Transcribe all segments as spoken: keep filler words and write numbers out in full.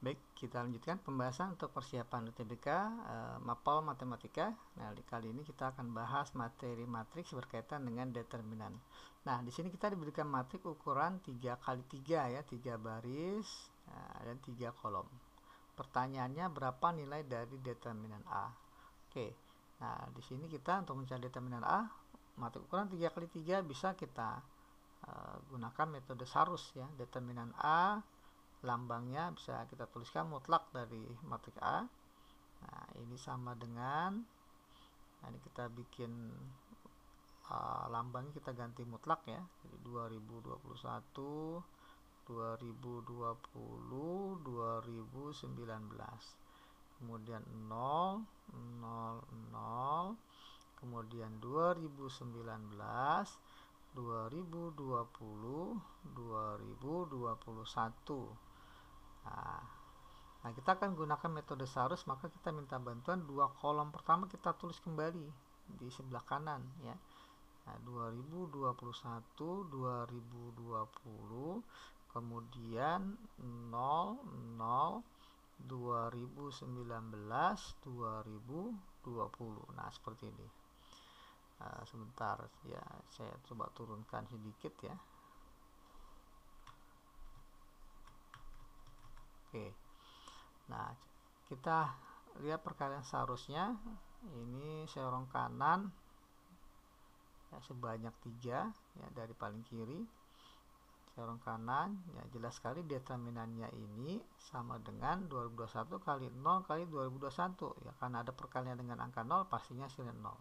Baik, kita lanjutkan pembahasan untuk persiapan U T B K e, Mapel Matematika. Nah, di kali ini kita akan bahas materi matriks berkaitan dengan determinan. Nah, di sini kita diberikan matriks ukuran tiga kali tiga ya, tiga baris nah, dan tiga kolom. Pertanyaannya, berapa nilai dari determinan A? Oke. Nah, di sini kita untuk mencari determinan A, matriks ukuran tiga kali tiga bisa kita e, gunakan metode Sarrus ya, determinan A lambangnya bisa kita tuliskan mutlak dari matriks A. Nah, ini sama dengan, nah ini kita bikin uh, lambang kita ganti mutlak ya. Jadi dua ribu dua puluh satu, dua ribu dua puluh, dua ribu sembilan belas. Kemudian nol, nol, nol. Kemudian dua ribu sembilan belas, dua ribu dua puluh, dua ribu dua puluh satu. Nah, nah, kita akan gunakan metode Sarrus, maka kita minta bantuan dua kolom pertama kita tulis kembali di sebelah kanan ya. Nah, dua ribu dua puluh satu, dua ribu dua puluh, kemudian nol, nol, dua ribu sembilan belas, dua ribu dua puluh. Nah, seperti ini. Nah, sebentar ya, saya coba turunkan sedikit ya. Oke, nah kita lihat perkalian seharusnya. Ini serong kanan ya, sebanyak tiga ya, dari paling kiri serong kanan ya, jelas sekali determinannya ini sama dengan dua ribu dua puluh satu kali nol kali dua ribu dua puluh satu ya, karena ada perkalian dengan angka nol pastinya hasilnya nol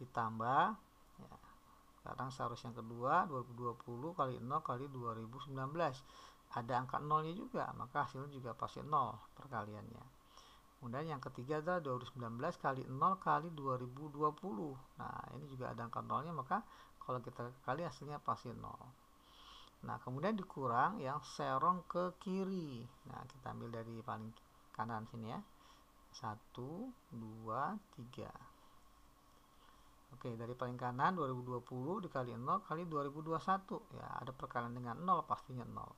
ditambah ya, sekarang seharus yang kedua dua ribu dua puluh kali nol kali dua ribu sembilan belas, ada angka nolnya juga, maka hasilnya juga pasti nol perkaliannya. Kemudian yang ketiga adalah dua ribu sembilan belas kali nol kali dua ribu dua puluh. Nah, ini juga ada angka nolnya, maka kalau kita kali hasilnya pasti nol. Nah, kemudian dikurang yang serong ke kiri. Nah, kita ambil dari paling kanan sini ya. satu, dua, tiga. Oke, dari paling kanan dua ribu dua puluh dikali nol kali dua ribu dua puluh satu. Ya, ada perkalian dengan nol, pastinya nol.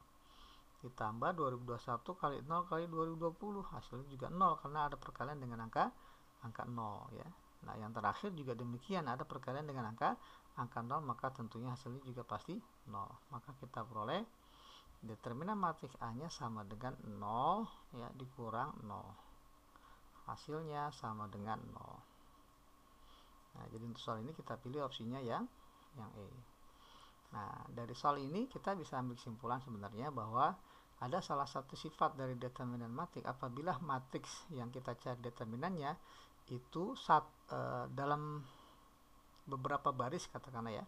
Ditambah dua ribu dua puluh satu kali nol kali dua ribu dua puluh, hasilnya juga nol karena ada perkalian dengan angka angka nol ya. Nah, yang terakhir juga demikian, ada perkalian dengan angka angka nol, maka tentunya hasilnya juga pasti nol. Maka kita peroleh determinan matriks A-nya sama dengan nol ya, dikurang nol. Hasilnya sama dengan nol. Nah, jadi untuk soal ini kita pilih opsinya yang yang E. Nah, dari soal ini kita bisa ambil kesimpulan sebenarnya bahwa ada salah satu sifat dari determinan matriks apabila matriks yang kita cari determinannya itu saat, e, dalam beberapa baris katakanlah ya,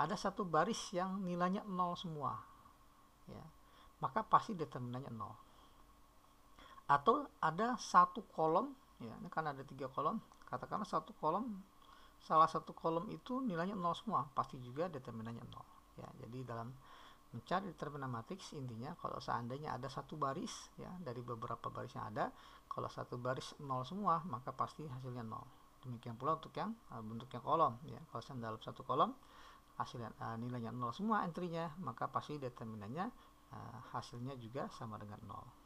ada satu baris yang nilainya nol semua ya, maka pasti determinannya nol. Atau ada satu kolom ya, ini kan ada tiga kolom, katakanlah satu kolom, salah satu kolom itu nilainya nol semua, pasti juga determinannya nol ya. Jadi dalam mencari determinan matriks intinya kalau seandainya ada satu baris ya, dari beberapa baris yang ada, kalau satu baris nol semua maka pasti hasilnya nol. Demikian pula untuk yang bentuknya kolom ya, kalau dalam satu kolom hasilnya uh, nilainya nol semua, entrinya, maka pasti determinannya uh, hasilnya juga sama dengan nol.